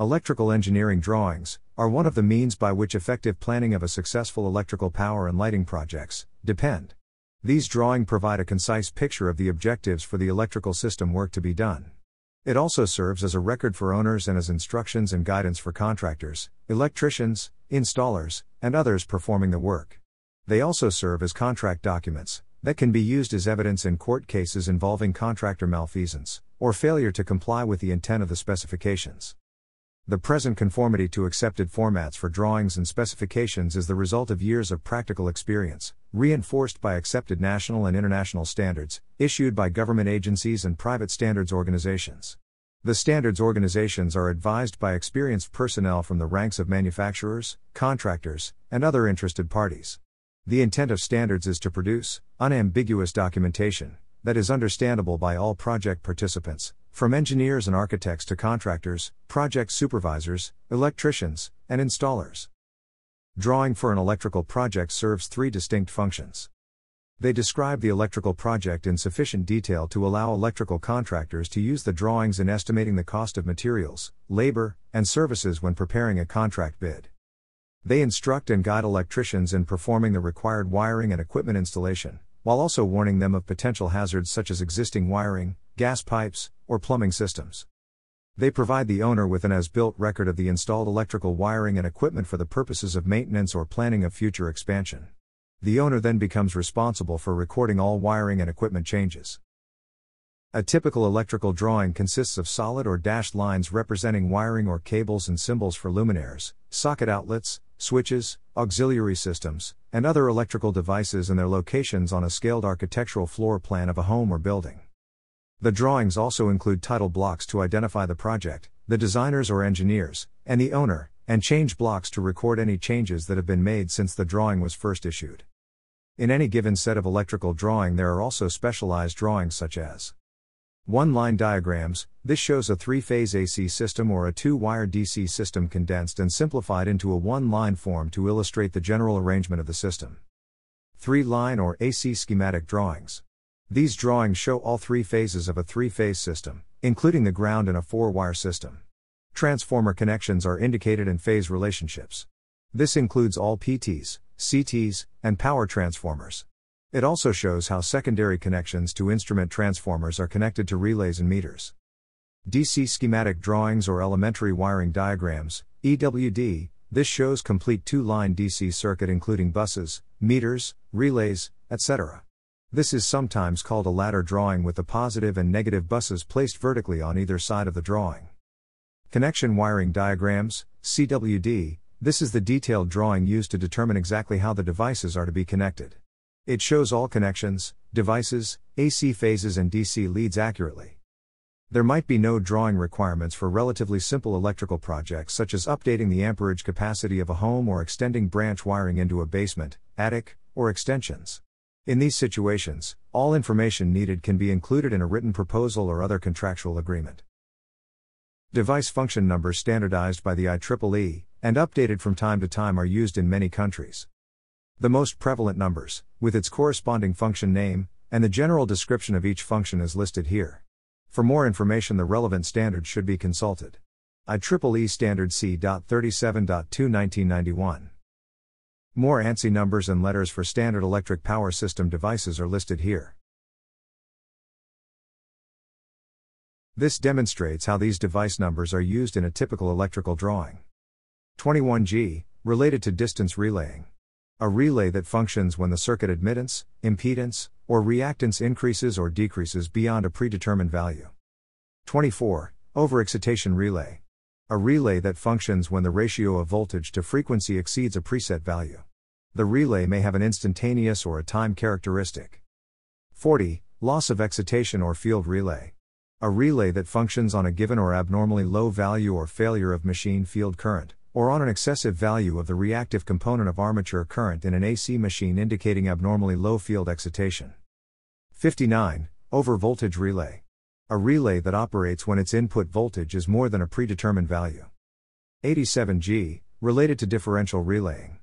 Electrical engineering drawings are one of the means by which effective planning of a successful electrical power and lighting projects depend. These drawings provide a concise picture of the objectives for the electrical system work to be done. It also serves as a record for owners and as instructions and guidance for contractors, electricians, installers, and others performing the work. They also serve as contract documents that can be used as evidence in court cases involving contractor malfeasance or failure to comply with the intent of the specifications. The present conformity to accepted formats for drawings and specifications is the result of years of practical experience, reinforced by accepted national and international standards, issued by government agencies and private standards organizations. The standards organizations are advised by experienced personnel from the ranks of manufacturers, contractors, and other interested parties. The intent of standards is to produce unambiguous documentation that is understandable by all project participants, from engineers and architects to contractors, project supervisors, electricians, and installers. Drawing for an electrical project serves three distinct functions. They describe the electrical project in sufficient detail to allow electrical contractors to use the drawings in estimating the cost of materials, labor, and services when preparing a contract bid. They instruct and guide electricians in performing the required wiring and equipment installation, while also warning them of potential hazards such as existing wiring, gas pipes, or plumbing systems. They provide the owner with an as-built record of the installed electrical wiring and equipment for the purposes of maintenance or planning of future expansion. The owner then becomes responsible for recording all wiring and equipment changes. A typical electrical drawing consists of solid or dashed lines representing wiring or cables and symbols for luminaires, socket outlets, switches, auxiliary systems, and other electrical devices and their locations on a scaled architectural floor plan of a home or building. The drawings also include title blocks to identify the project, the designers or engineers, and the owner, and change blocks to record any changes that have been made since the drawing was first issued. In any given set of electrical drawing there are also specialized drawings such as one-line diagrams. This shows a three-phase AC system or a two-wire DC system condensed and simplified into a one-line form to illustrate the general arrangement of the system. Three-line or AC schematic drawings. These drawings show all three phases of a three-phase system, including the ground and a four-wire system. Transformer connections are indicated in phase relationships. This includes all PTs, CTs, and power transformers. It also shows how secondary connections to instrument transformers are connected to relays and meters. DC schematic drawings or elementary wiring diagrams, EWD. This shows complete two-line DC circuit including buses, meters, relays, etc. This is sometimes called a ladder drawing, with the positive and negative buses placed vertically on either side of the drawing. Connection wiring diagrams, CWD. This is the detailed drawing used to determine exactly how the devices are to be connected. It shows all connections, devices, AC phases and DC leads accurately. There might be no drawing requirements for relatively simple electrical projects such as updating the amperage capacity of a home or extending branch wiring into a basement, attic, or extensions. In these situations, all information needed can be included in a written proposal or other contractual agreement. Device function numbers standardized by the IEEE, and updated from time to time, are used in many countries. The most prevalent numbers, with its corresponding function name, and the general description of each function is listed here. For more information, the relevant standard should be consulted. IEEE Standard C.37.2 1991. More ANSI numbers and letters for standard electric power system devices are listed here. This demonstrates how these device numbers are used in a typical electrical drawing. 21G, related to distance relaying. A relay that functions when the circuit admittance, impedance, or reactance increases or decreases beyond a predetermined value. 24, overexcitation relay. A relay that functions when the ratio of voltage to frequency exceeds a preset value. The relay may have an instantaneous or a time characteristic. 40. Loss of excitation or field relay. A relay that functions on a given or abnormally low value or failure of machine field current, or on an excessive value of the reactive component of armature current in an AC machine, indicating abnormally low field excitation. 59. Overvoltage relay. A relay that operates when its input voltage is more than a predetermined value. 87G, related to differential relaying.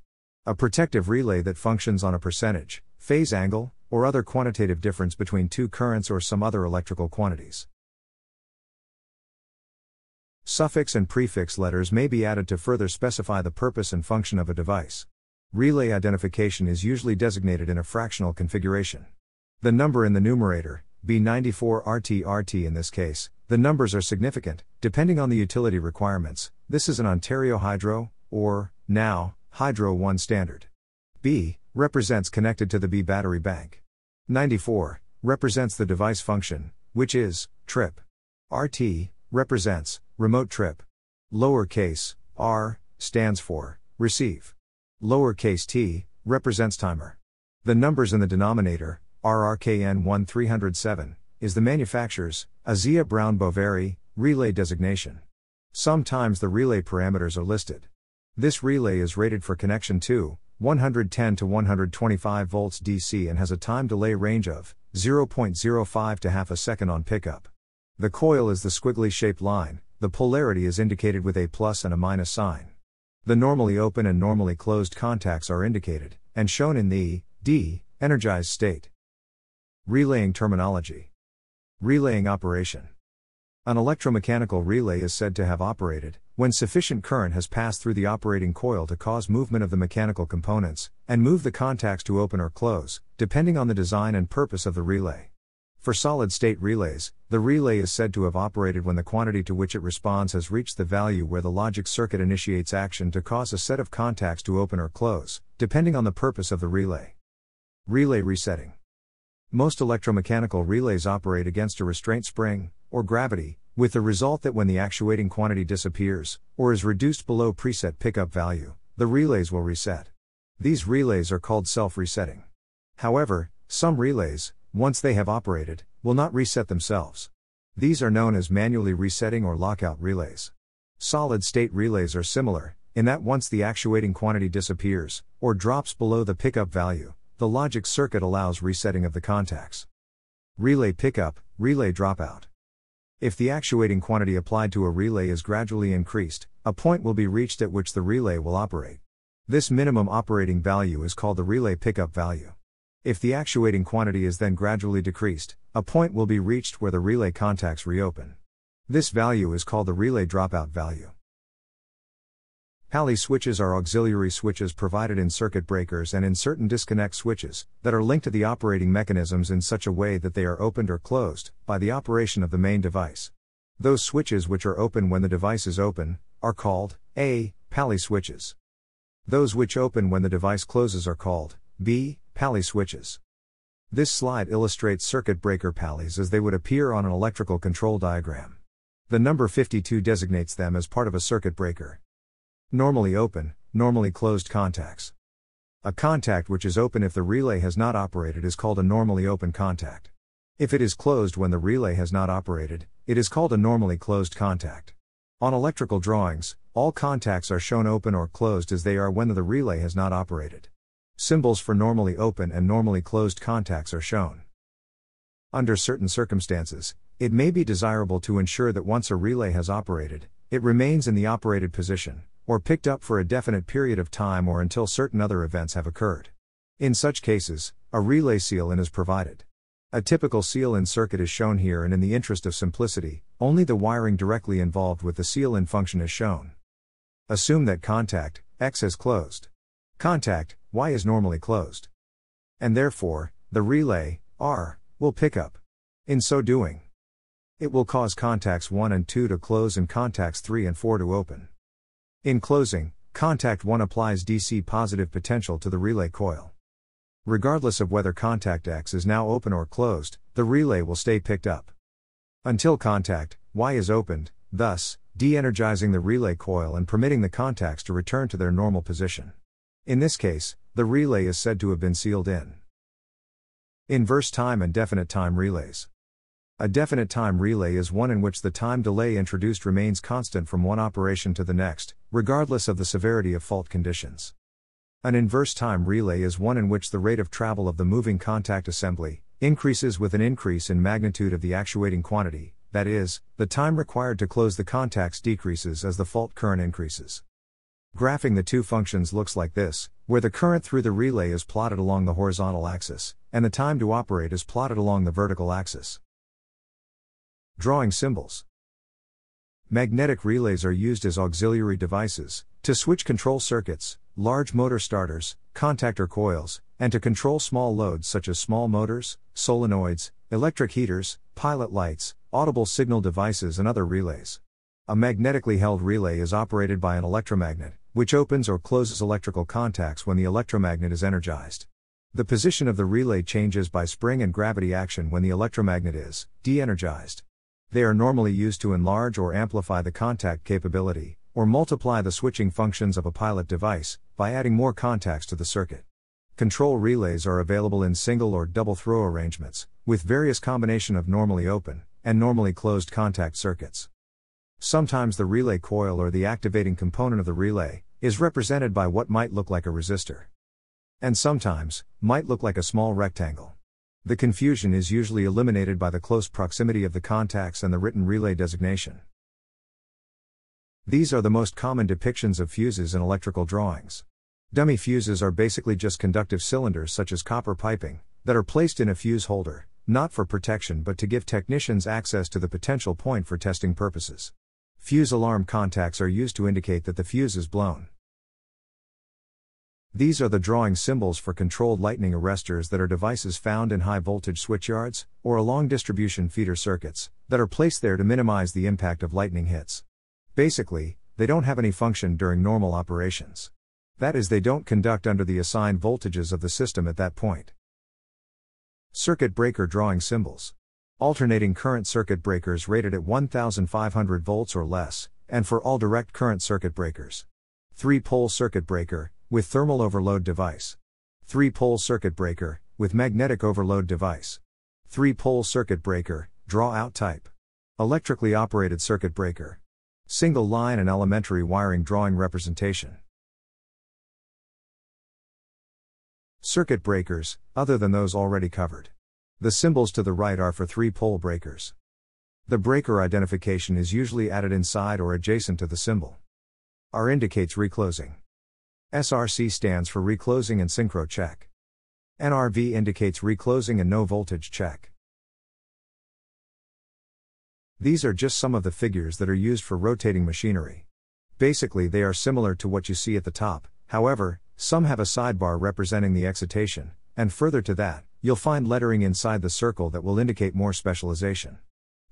A protective relay that functions on a percentage, phase angle, or other quantitative difference between two currents or some other electrical quantities. Suffix and prefix letters may be added to further specify the purpose and function of a device. Relay identification is usually designated in a fractional configuration. The number in the numerator, B94RTRT in this case, the numbers are significant, depending on the utility requirements. This is an Ontario Hydro, or, now, Hydro One standard. B represents connected to the B battery bank. 94 represents the device function, which is, trip. RT represents, remote trip. Lowercase r stands for, receive. Lowercase t represents timer. The numbers in the denominator, RRKN1307, is the manufacturer's, ASEA Brown Boveri, relay designation. Sometimes the relay parameters are listed. This relay is rated for connection to 110 to 125 volts DC and has a time delay range of 0.05 to half a second on pickup. The coil is the squiggly shaped line, the polarity is indicated with a plus and a minus sign. The normally open and normally closed contacts are indicated, and shown in the D energized state. Relaying terminology. Relaying operation. An electromechanical relay is said to have operated when sufficient current has passed through the operating coil to cause movement of the mechanical components, and move the contacts to open or close, depending on the design and purpose of the relay. For solid-state relays, the relay is said to have operated when the quantity to which it responds has reached the value where the logic circuit initiates action to cause a set of contacts to open or close, depending on the purpose of the relay. Relay resetting. Most electromechanical relays operate against a restraint spring, or gravity, with the result that when the actuating quantity disappears, or is reduced below preset pickup value, the relays will reset. These relays are called self-resetting. However, some relays, once they have operated, will not reset themselves. These are known as manually resetting or lockout relays. Solid-state relays are similar, in that once the actuating quantity disappears, or drops below the pickup value, the logic circuit allows resetting of the contacts. Relay pickup, relay dropout. If the actuating quantity applied to a relay is gradually increased, a point will be reached at which the relay will operate. This minimum operating value is called the relay pickup value. If the actuating quantity is then gradually decreased, a point will be reached where the relay contacts reopen. This value is called the relay dropout value. PALI switches are auxiliary switches provided in circuit breakers and in certain disconnect switches, that are linked to the operating mechanisms in such a way that they are opened or closed, by the operation of the main device. Those switches which are open when the device is open, are called, A, PALI switches. Those which open when the device closes are called, B, PALI switches. This slide illustrates circuit breaker PALIs as they would appear on an electrical control diagram. The number 52 designates them as part of a circuit breaker. Normally open, normally closed contacts. A contact which is open if the relay has not operated is called a normally open contact. If it is closed when the relay has not operated, it is called a normally closed contact. On electrical drawings, all contacts are shown open or closed as they are when the relay has not operated. Symbols for normally open and normally closed contacts are shown. Under certain circumstances, it may be desirable to ensure that once a relay has operated, it remains in the operated position, or picked up for a definite period of time or until certain other events have occurred. In such cases, a relay seal-in is provided. A typical seal-in circuit is shown here, and in the interest of simplicity, only the wiring directly involved with the seal-in function is shown. Assume that contact X is closed. Contact Y is normally closed. And therefore, the relay R will pick up. In so doing, it will cause contacts 1 and 2 to close and contacts 3 and 4 to open. In closing, contact 1 applies DC positive potential to the relay coil. Regardless of whether contact X is now open or closed, the relay will stay picked up until contact Y is opened, thus de-energizing the relay coil and permitting the contacts to return to their normal position. In this case, the relay is said to have been sealed in. Inverse time and definite time relays. A definite time relay is one in which the time delay introduced remains constant from one operation to the next, regardless of the severity of fault conditions. An inverse time relay is one in which the rate of travel of the moving contact assembly increases with an increase in magnitude of the actuating quantity, that is, the time required to close the contacts decreases as the fault current increases. Graphing the two functions looks like this, where the current through the relay is plotted along the horizontal axis, and the time to operate is plotted along the vertical axis. Drawing symbols. Magnetic relays are used as auxiliary devices, to switch control circuits, large motor starters, contactor coils, and to control small loads such as small motors, solenoids, electric heaters, pilot lights, audible signal devices and other relays. A magnetically held relay is operated by an electromagnet, which opens or closes electrical contacts when the electromagnet is energized. The position of the relay changes by spring and gravity action when the electromagnet is de-energized. They are normally used to enlarge or amplify the contact capability, or multiply the switching functions of a pilot device, by adding more contacts to the circuit. Control relays are available in single or double throw arrangements, with various combination of normally open, and normally closed contact circuits. Sometimes the relay coil or the activating component of the relay, is represented by what might look like a resistor. And sometimes, might look like a small rectangle. The confusion is usually eliminated by the close proximity of the contacts and the written relay designation. These are the most common depictions of fuses in electrical drawings. Dummy fuses are basically just conductive cylinders such as copper piping, that are placed in a fuse holder, not for protection but to give technicians access to the potential point for testing purposes. Fuse alarm contacts are used to indicate that the fuse is blown. These are the drawing symbols for controlled lightning arresters that are devices found in high-voltage switchyards, or along distribution feeder circuits, that are placed there to minimize the impact of lightning hits. Basically, they don't have any function during normal operations. That is, they don't conduct under the assigned voltages of the system at that point. Circuit breaker drawing symbols. Alternating current circuit breakers rated at 1,500 volts or less, and for all direct current circuit breakers. 3-pole circuit breaker, with thermal overload device. 3-pole circuit breaker, with magnetic overload device. 3-pole circuit breaker, draw-out type. Electrically operated circuit breaker. Single line and elementary wiring drawing representation. Circuit breakers, other than those already covered. The symbols to the right are for 3-pole breakers. The breaker identification is usually added inside or adjacent to the symbol. R indicates reclosing. SRC stands for reclosing and synchro check. NRV indicates reclosing and no voltage check. These are just some of the figures that are used for rotating machinery. Basically, they are similar to what you see at the top, however, some have a sidebar representing the excitation, and further to that, you'll find lettering inside the circle that will indicate more specialization.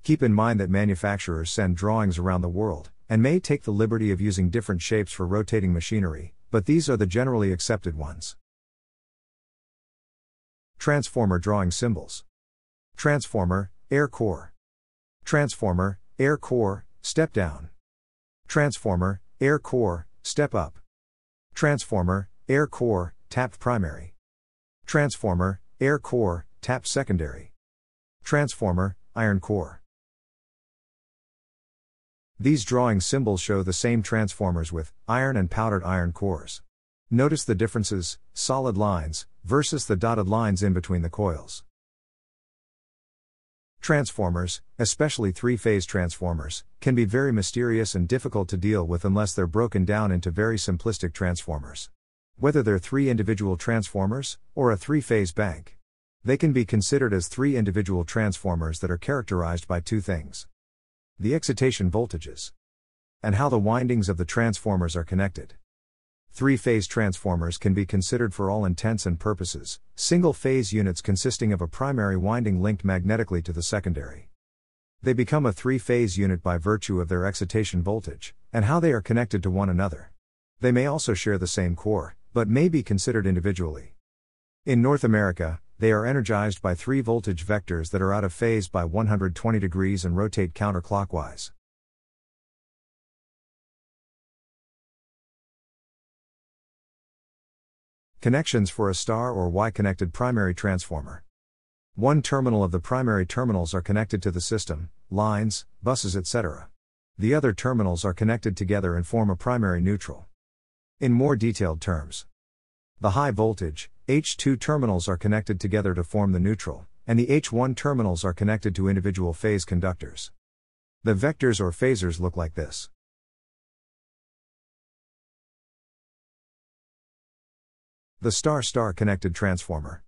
Keep in mind that manufacturers send drawings around the world, and may take the liberty of using different shapes for rotating machinery, but these are the generally accepted ones. Transformer drawing symbols. Transformer, air core. Transformer, air core, step down. Transformer, air core, step up. Transformer, air core, tap primary. Transformer, air core, tap secondary. Transformer, iron core. These drawing symbols show the same transformers with iron and powdered iron cores. Notice the differences, solid lines, versus the dotted lines in between the coils. Transformers, especially three-phase transformers, can be very mysterious and difficult to deal with unless they're broken down into very simplistic transformers. Whether they're three individual transformers, or a three-phase bank, they can be considered as three individual transformers that are characterized by two things. The excitation voltages, and how the windings of the transformers are connected. Three-phase transformers can be considered for all intents and purposes, single-phase units consisting of a primary winding linked magnetically to the secondary. They become a three-phase unit by virtue of their excitation voltage, and how they are connected to one another. They may also share the same core, but may be considered individually. In North America, they are energized by three voltage vectors that are out of phase by 120 degrees and rotate counterclockwise. Connections for a star or Y-connected primary transformer. One terminal of the primary terminals are connected to the system, lines, buses, etc. The other terminals are connected together and form a primary neutral. In more detailed terms, the high voltage, H2 terminals are connected together to form the neutral, and the H1 terminals are connected to individual phase conductors. The vectors or phasors look like this. The star-star connected transformer.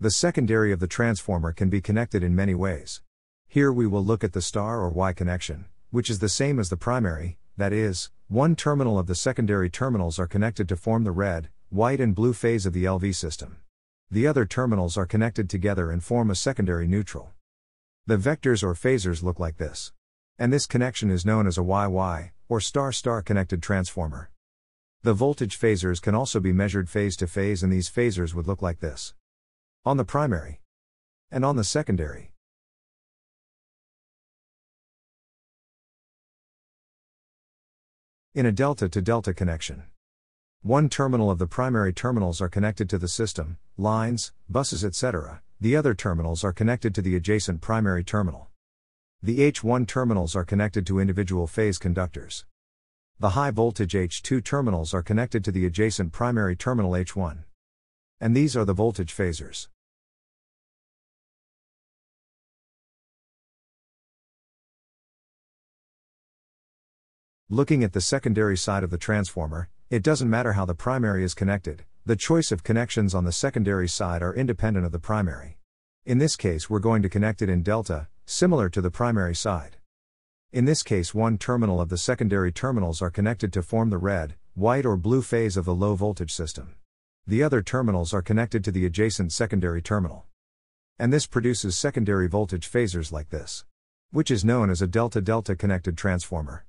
The secondary of the transformer can be connected in many ways. Here we will look at the star or Y connection, which is the same as the primary, that is, one terminal of the secondary terminals are connected to form the red, white and blue phase of the LV system. The other terminals are connected together and form a secondary neutral. The vectors or phasors look like this. And this connection is known as a YY, or star-star connected transformer. The voltage phasors can also be measured phase to phase, and these phasors would look like this. On the primary. And on the secondary. In a delta-to-delta connection. One terminal of the primary terminals are connected to the system, lines, buses etc. The other terminals are connected to the adjacent primary terminal. The H1 terminals are connected to individual phase conductors. The high-voltage H2 terminals are connected to the adjacent primary terminal H1. And these are the voltage phasors. Looking at the secondary side of the transformer, it doesn't matter how the primary is connected, the choice of connections on the secondary side are independent of the primary. In this case we're going to connect it in delta, similar to the primary side. In this case one terminal of the secondary terminals are connected to form the red, white or blue phase of the low voltage system. The other terminals are connected to the adjacent secondary terminal. And this produces secondary voltage phasors like this, which is known as a delta-delta connected transformer.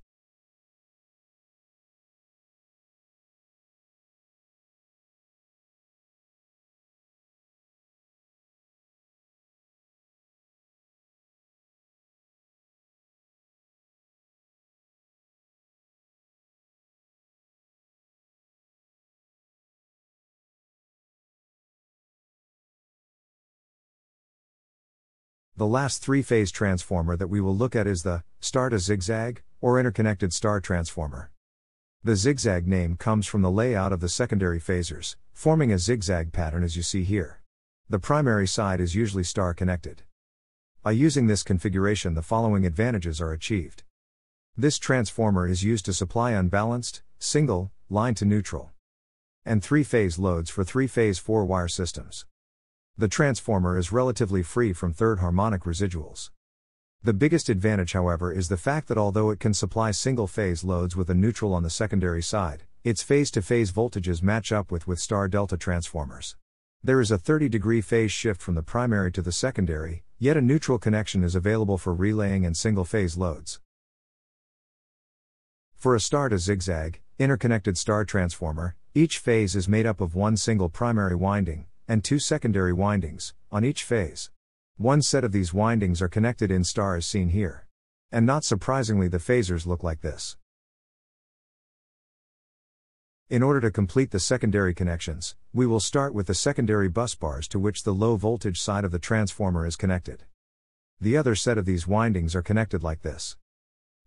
The last three-phase transformer that we will look at is the star-to-zigzag, or interconnected star transformer. The zigzag name comes from the layout of the secondary phasors, forming a zigzag pattern as you see here. The primary side is usually star-connected. By using this configuration, the following advantages are achieved. This transformer is used to supply unbalanced, single, line-to-neutral, and three-phase loads for three-phase four-wire systems. The transformer is relatively free from third harmonic residuals. The biggest advantage, however, is the fact that although it can supply single-phase loads with a neutral on the secondary side, its phase-to-phase voltages match up with star-delta transformers. There is a 30-degree phase shift from the primary to the secondary, yet a neutral connection is available for relaying and single-phase loads. For a star-to-zigzag, interconnected star transformer, each phase is made up of one single primary winding, and two secondary windings, on each phase. One set of these windings are connected in star as seen here. And not surprisingly, the phasors look like this. In order to complete the secondary connections, we will start with the secondary bus bars to which the low voltage side of the transformer is connected. The other set of these windings are connected like this.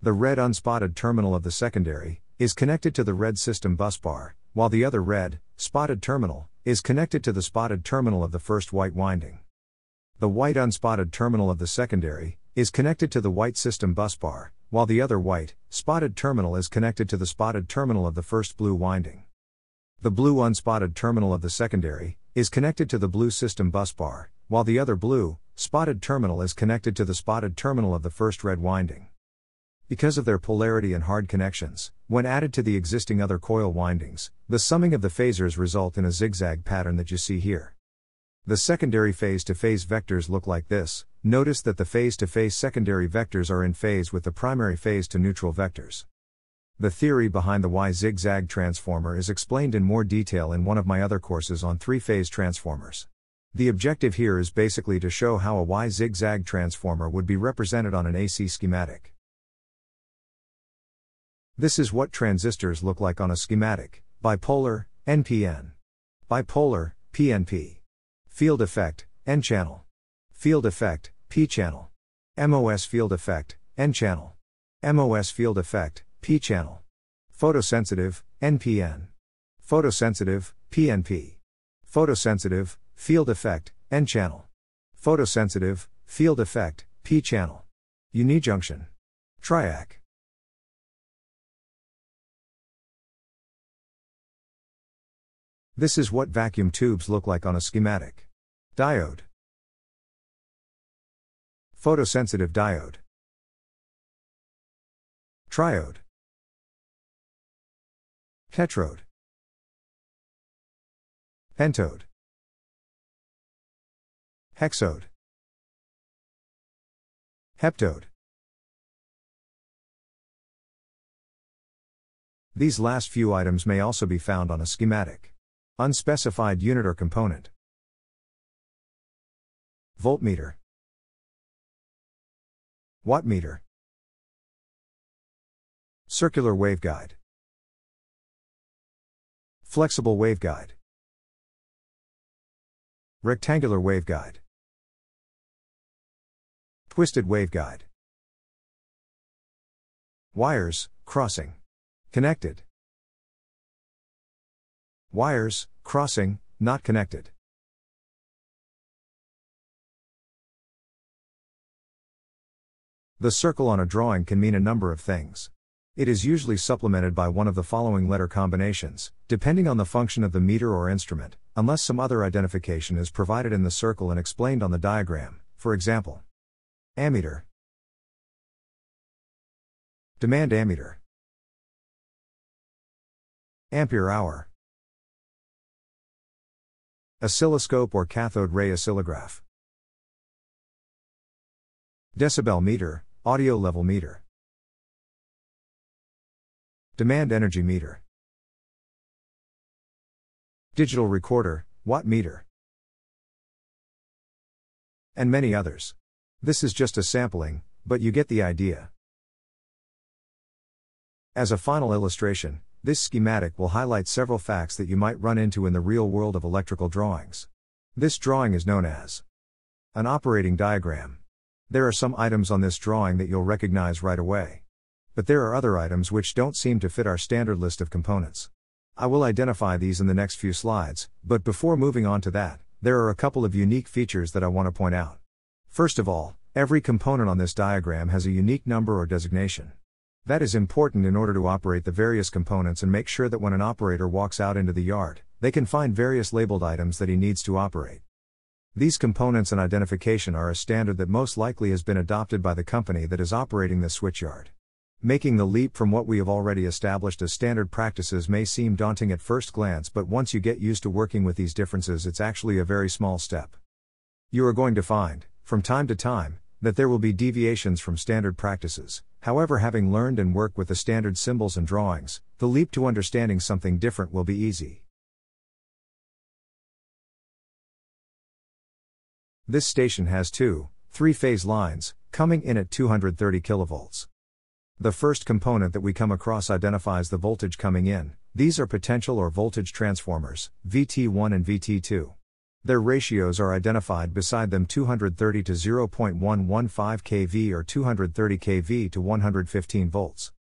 The red unspotted terminal of the secondary is connected to the red system bus bar, while the other red, spotted terminal, is connected to the spotted terminal of the first white winding. The white unspotted terminal of the secondary is connected to the white system bus bar, while the other white, spotted terminal is connected to the spotted terminal of the first blue winding. The blue unspotted terminal of the secondary is connected to the blue system bus bar, while the other blue, spotted terminal is connected to the spotted terminal of the first red winding. Because of their polarity and hard connections, when added to the existing other coil windings, the summing of the phasors result in a zigzag pattern that you see here. The secondary phase-to-phase vectors look like this. Notice that the phase-to-phase secondary vectors are in phase with the primary phase-to-neutral vectors. The theory behind the Y-zigzag transformer is explained in more detail in one of my other courses on three-phase transformers. The objective here is basically to show how a Y-zigzag transformer would be represented on an AC schematic. This is what transistors look like on a schematic: bipolar, NPN. Bipolar, PNP. Field effect, N-channel. Field effect, P-channel. MOS field effect, N-channel. MOS field effect, P-channel. Photosensitive, NPN. Photosensitive, PNP. Photosensitive, field effect, N-channel. Photosensitive, field effect, P-channel. Unijunction. Triac. This is what vacuum tubes look like on a schematic. Diode. Photosensitive diode. Triode. Tetrode. Pentode. Hexode. Heptode. These last few items may also be found on a schematic. Unspecified unit or component. Voltmeter. Wattmeter. Circular waveguide. Flexible waveguide. Rectangular waveguide. Twisted waveguide. Wires, crossing. Connected. Wires, crossing, not connected. The circle on a drawing can mean a number of things. It is usually supplemented by one of the following letter combinations, depending on the function of the meter or instrument, unless some other identification is provided in the circle and explained on the diagram, for example. Ammeter. Demand ammeter. Ampere hour. Oscilloscope or cathode ray oscillograph. Decibel meter, audio level meter. Demand energy meter. Digital recorder, watt meter. And many others. This is just a sampling, but you get the idea. As a final illustration, this schematic will highlight several facts that you might run into in the real world of electrical drawings. This drawing is known as an operating diagram. There are some items on this drawing that you'll recognize right away. But there are other items which don't seem to fit our standard list of components. I will identify these in the next few slides, but before moving on to that, there are a couple of unique features that I want to point out. First of all, every component on this diagram has a unique number or designation. That is important in order to operate the various components and make sure that when an operator walks out into the yard, they can find various labeled items that he needs to operate. These components and identification are a standard that most likely has been adopted by the company that is operating the switchyard. Making the leap from what we have already established as standard practices may seem daunting at first glance, but once you get used to working with these differences, it's actually a very small step. You are going to find, from time to time, that there will be deviations from standard practices. However, having learned and worked with the standard symbols and drawings, the leap to understanding something different will be easy. This station has two 3-phase lines, coming in at 230 kilovolts. The first component that we come across identifies the voltage coming in. These are potential or voltage transformers, VT1 and VT2. Their ratios are identified beside them, 230 to 0.115 kV or 230 kV to 115 volts.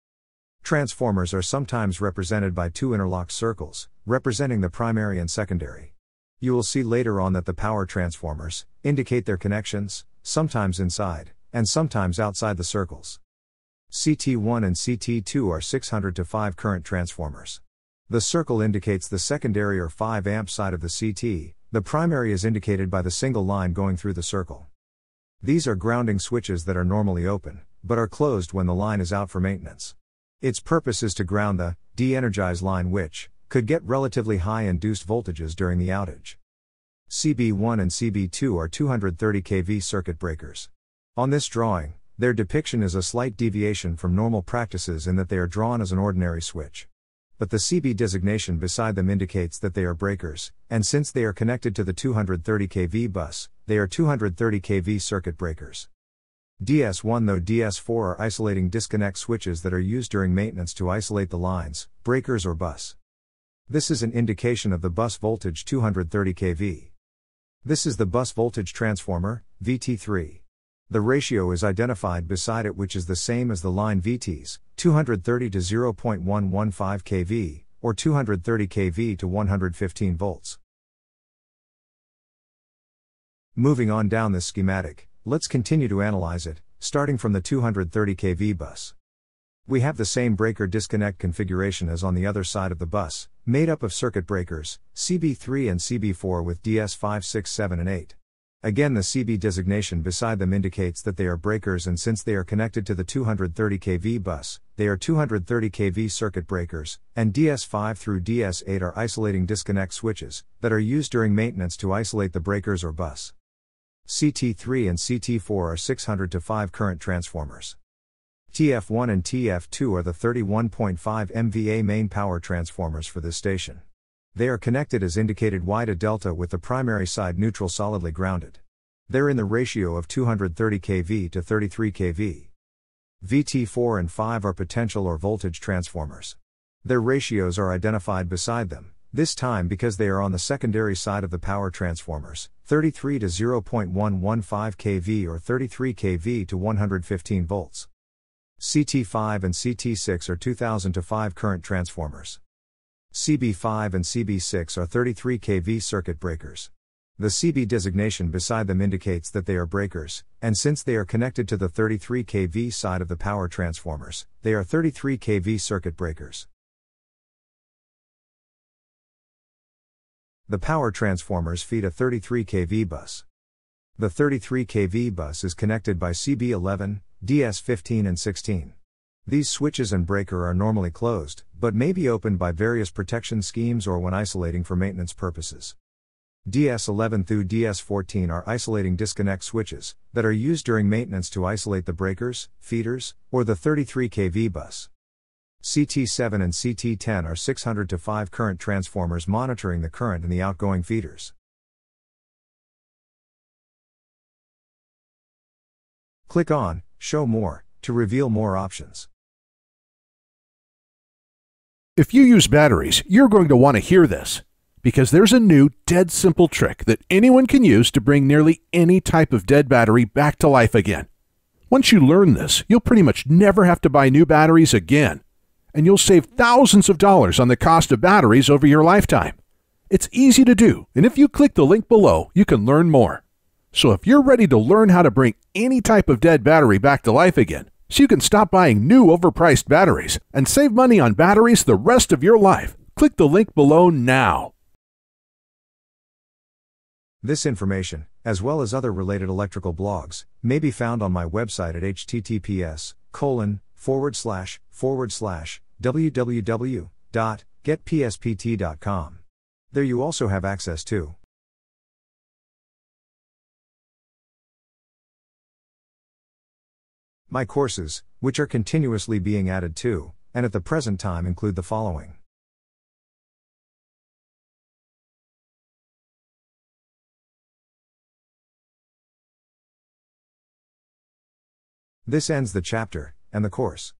Transformers are sometimes represented by two interlocked circles, representing the primary and secondary. You will see later on that the power transformers indicate their connections, sometimes inside, and sometimes outside the circles. CT1 and CT2 are 600 to 5 current transformers. The circle indicates the secondary or 5 amp side of the CT, the primary is indicated by the single line going through the circle. These are grounding switches that are normally open, but are closed when the line is out for maintenance. Its purpose is to ground the de-energized line, which could get relatively high induced voltages during the outage. CB1 and CB2 are 230 kV circuit breakers. On this drawing, their depiction is a slight deviation from normal practices in that they are drawn as an ordinary switch. But the CB designation beside them indicates that they are breakers, and since they are connected to the 230 kV bus, they are 230 kV circuit breakers. DS1 though DS4 are isolating disconnect switches that are used during maintenance to isolate the lines, breakers or bus. This is an indication of the bus voltage, 230 kV. This is the bus voltage transformer, VT3. The ratio is identified beside it, which is the same as the line VTs, 230 to 0.115 kV, or 230 kV to 115 volts. Moving on down this schematic, let's continue to analyze it, starting from the 230 kV bus. We have the same breaker disconnect configuration as on the other side of the bus, made up of circuit breakers, CB3 and CB4 with DS5, 6, 7 and 8. Again, the CB designation beside them indicates that they are breakers, and since they are connected to the 230 kV bus, they are 230 kV circuit breakers, and DS5 through DS8 are isolating disconnect switches that are used during maintenance to isolate the breakers or bus. CT3 and CT4 are 600-to-5 current transformers. TF1 and TF2 are the 31.5 MVA main power transformers for this station. They are connected as indicated Y to delta with the primary side neutral solidly grounded. They're in the ratio of 230 kV to 33 kV. VT4 and 5 are potential or voltage transformers. Their ratios are identified beside them, this time because they are on the secondary side of the power transformers, 33 to 0.115 kV or 33 kV to 115 volts. CT5 and CT6 are 2000 to 5 current transformers. CB5 and CB6 are 33 kV circuit breakers. The CB designation beside them indicates that they are breakers, and since they are connected to the 33 kV side of the power transformers, they are 33 kV circuit breakers. The power transformers feed a 33 kV bus. The 33 kV bus is connected by CB11, DS15 and 16. These switches and breaker are normally closed, but may be opened by various protection schemes or when isolating for maintenance purposes. DS11 through DS14 are isolating disconnect switches that are used during maintenance to isolate the breakers, feeders, or the 33 kV bus. CT7 and CT10 are 600-to-5 current transformers monitoring the current in the outgoing feeders. Click on Show More to reveal more options. If you use batteries, you're going to want to hear this, because there's a new dead simple trick that anyone can use to bring nearly any type of dead battery back to life again. Once you learn this, you'll pretty much never have to buy new batteries again, and you'll save thousands of dollars on the cost of batteries over your lifetime. It's easy to do, and if you click the link below, you can learn more. So if you're ready to learn how to bring any type of dead battery back to life again, so you can stop buying new overpriced batteries and save money on batteries the rest of your life, click the link below now. This information, as well as other related electrical blogs, may be found on my website at https://www.getpspt.com. There you also have access to my courses, which are continuously being added to, and at the present time include the following. This ends the chapter and the course.